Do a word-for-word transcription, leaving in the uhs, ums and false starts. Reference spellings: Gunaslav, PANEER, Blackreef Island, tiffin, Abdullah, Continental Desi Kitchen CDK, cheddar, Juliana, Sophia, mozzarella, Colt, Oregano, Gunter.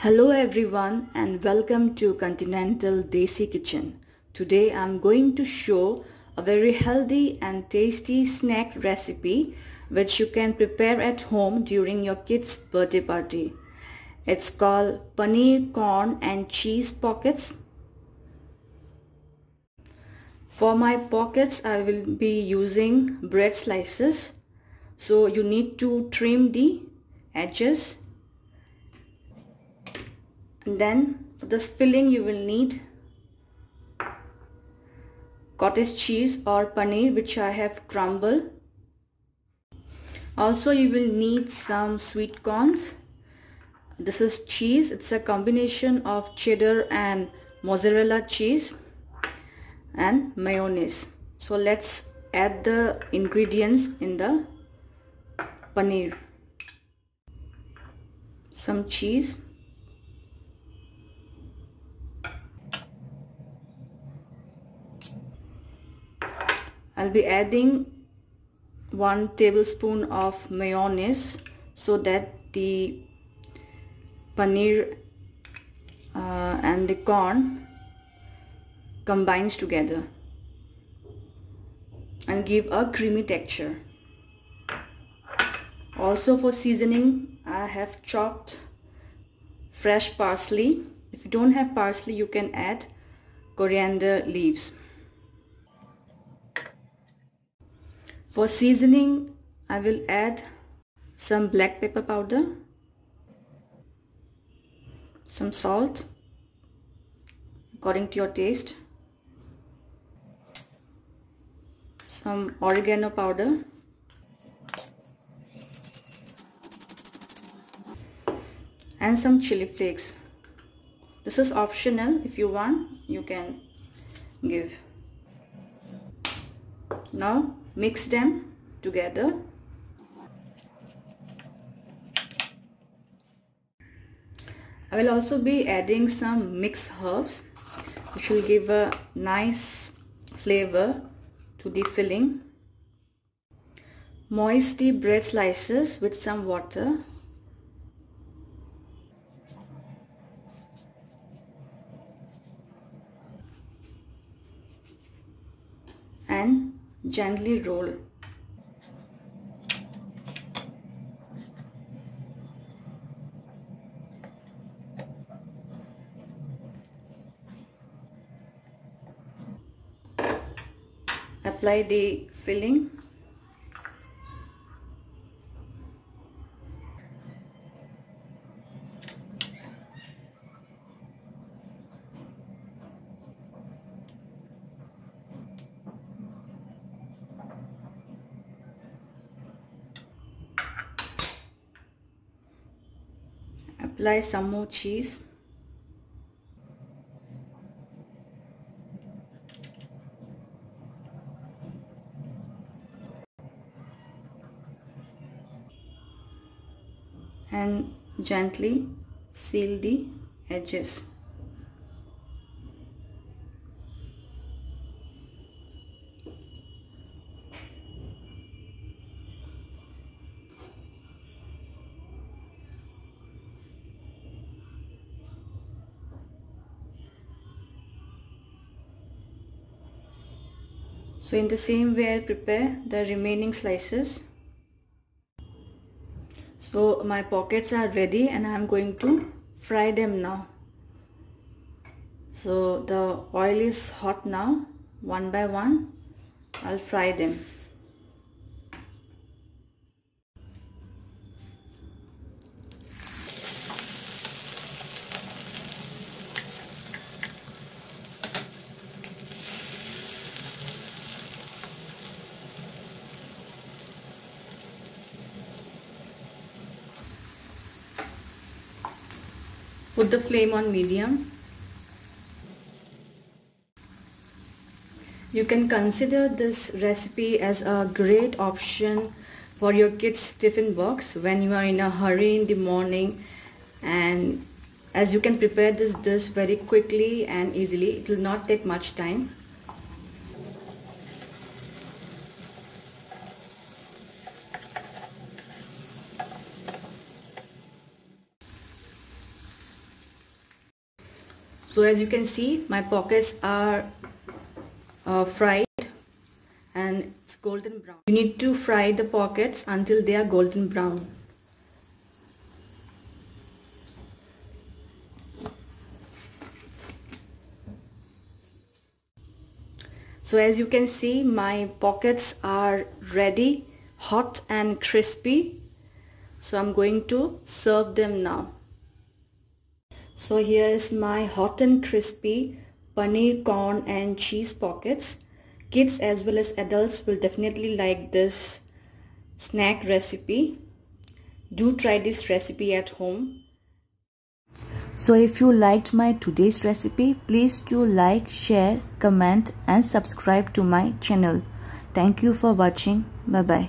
Hello everyone and welcome to Continental Desi Kitchen. Today I'm going to show a very healthy and tasty snack recipe which you can prepare at home during your kids' birthday party. It's called paneer corn and cheese pockets. For my pockets I will be using bread slices, so you need to trim the edges. And then for this filling you will need cottage cheese or paneer which I have crumbled. Also you will need some sweet corns. This is cheese. It's a combination of cheddar and mozzarella cheese and mayonnaise. So let's add the ingredients in the paneer. Some cheese. I'll be adding one tablespoon of mayonnaise so that the paneer uh, and the corn combines together and give a creamy texture. Also for seasoning I have chopped fresh parsley. If you don't have parsley you can add coriander leaves. For seasoning, I will add some black pepper powder, some salt according to your taste, some oregano powder, and some chili flakes. This is optional. If you want, you can give. Now mix them together. I will also be adding some mixed herbs which will give a nice flavor to the filling. Moist the bread slices with some water. And gently roll. Apply the filling. Apply some more cheese. And gently seal the edges. So in the same way I prepare the remaining slices. So my pockets are ready and I am going to fry them now. So the oil is hot now. One by one I'll fry them. Put the flame on medium. You can consider this recipe as a great option for your kids' tiffin box when you are in a hurry in the morning, and as you can prepare this dish very quickly and easily, it will not take much time. So as you can see, my pockets are uh, fried and it's golden brown. You need to fry the pockets until they are golden brown. So as you can see, my pockets are ready, hot and crispy. So I'm going to serve them now. So here is my hot and crispy paneer, corn and cheese pockets. Kids as well as adults will definitely like this snack recipe. Do try this recipe at home. So if you liked my today's recipe, please do like, share, comment and subscribe to my channel. Thank you for watching. Bye bye.